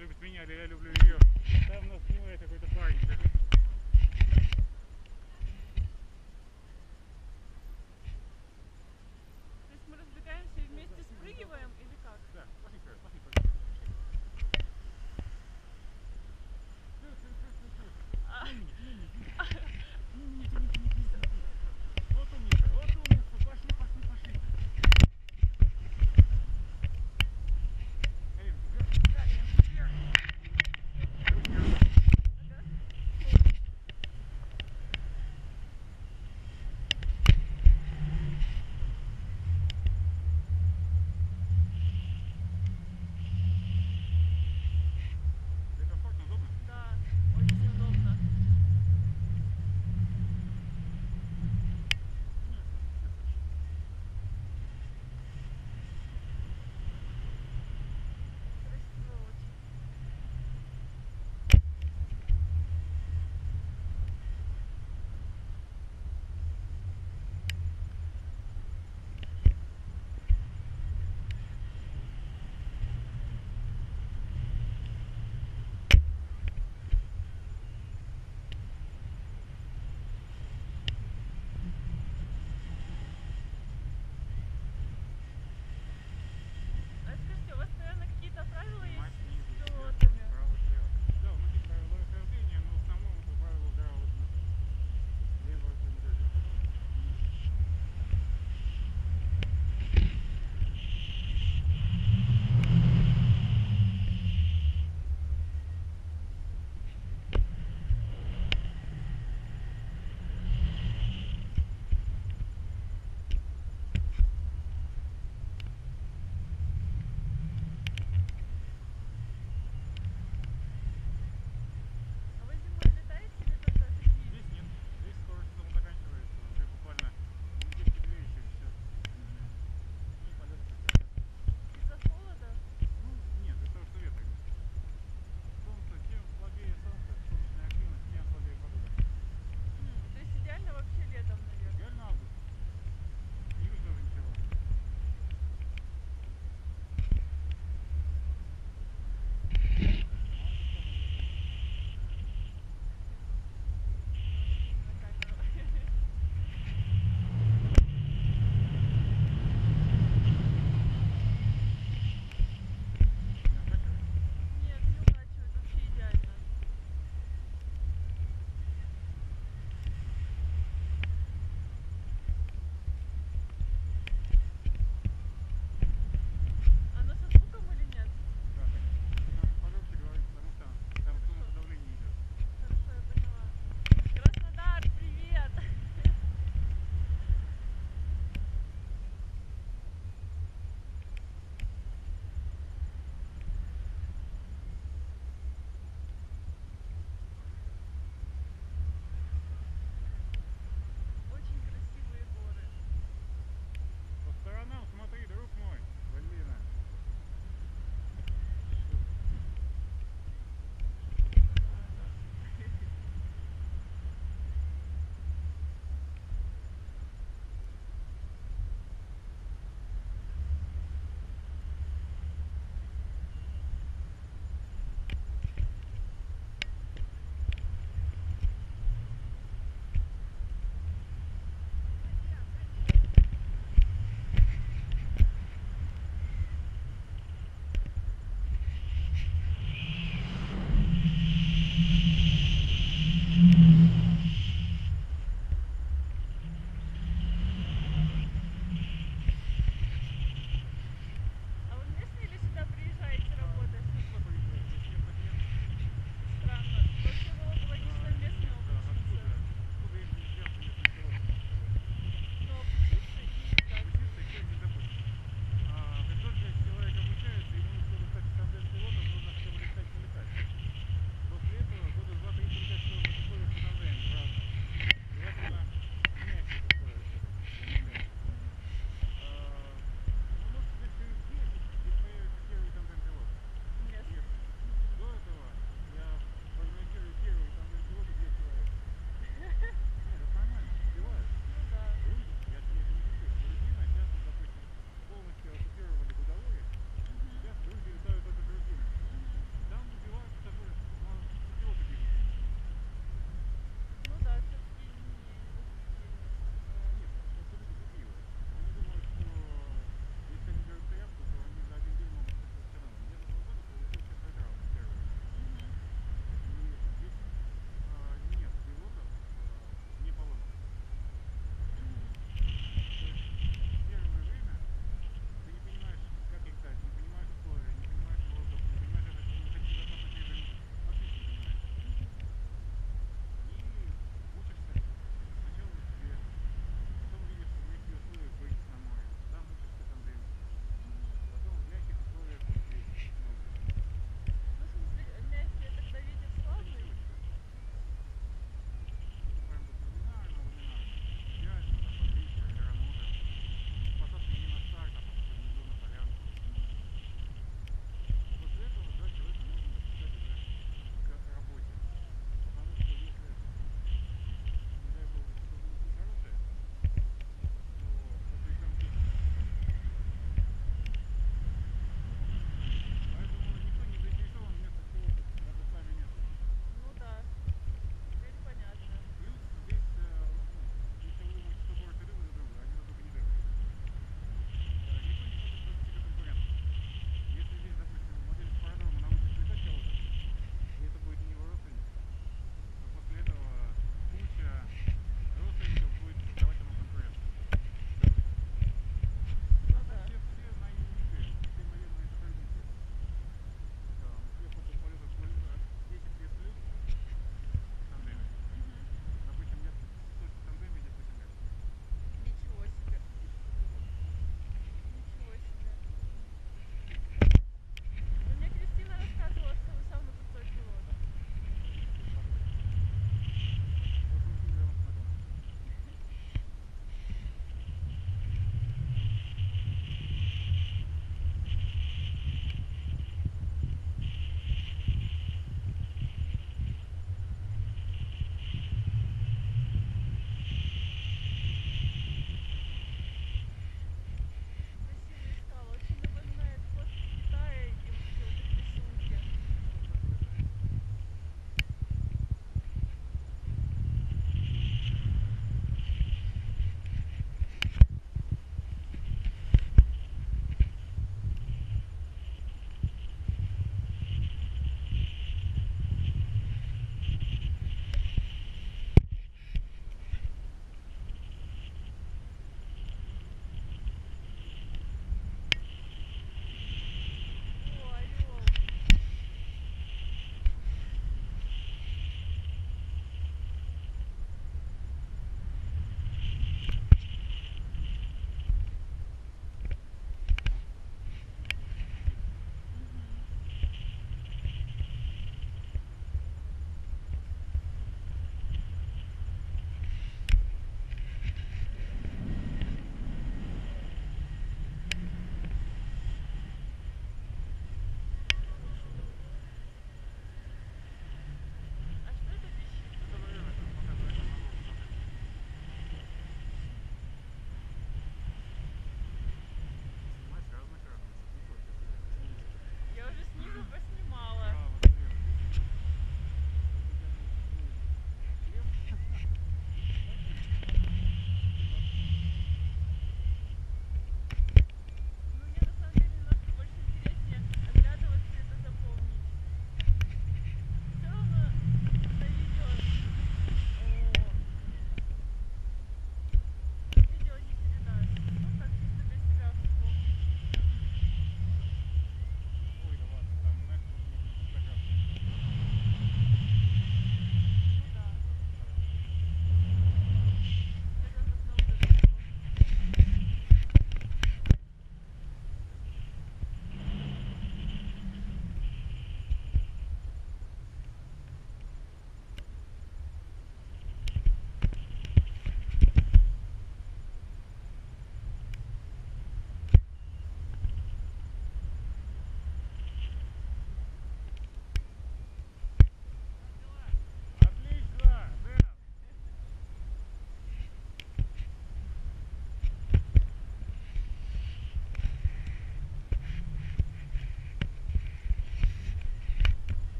любит меня или я люблю ее. Там у нас какой-то парень.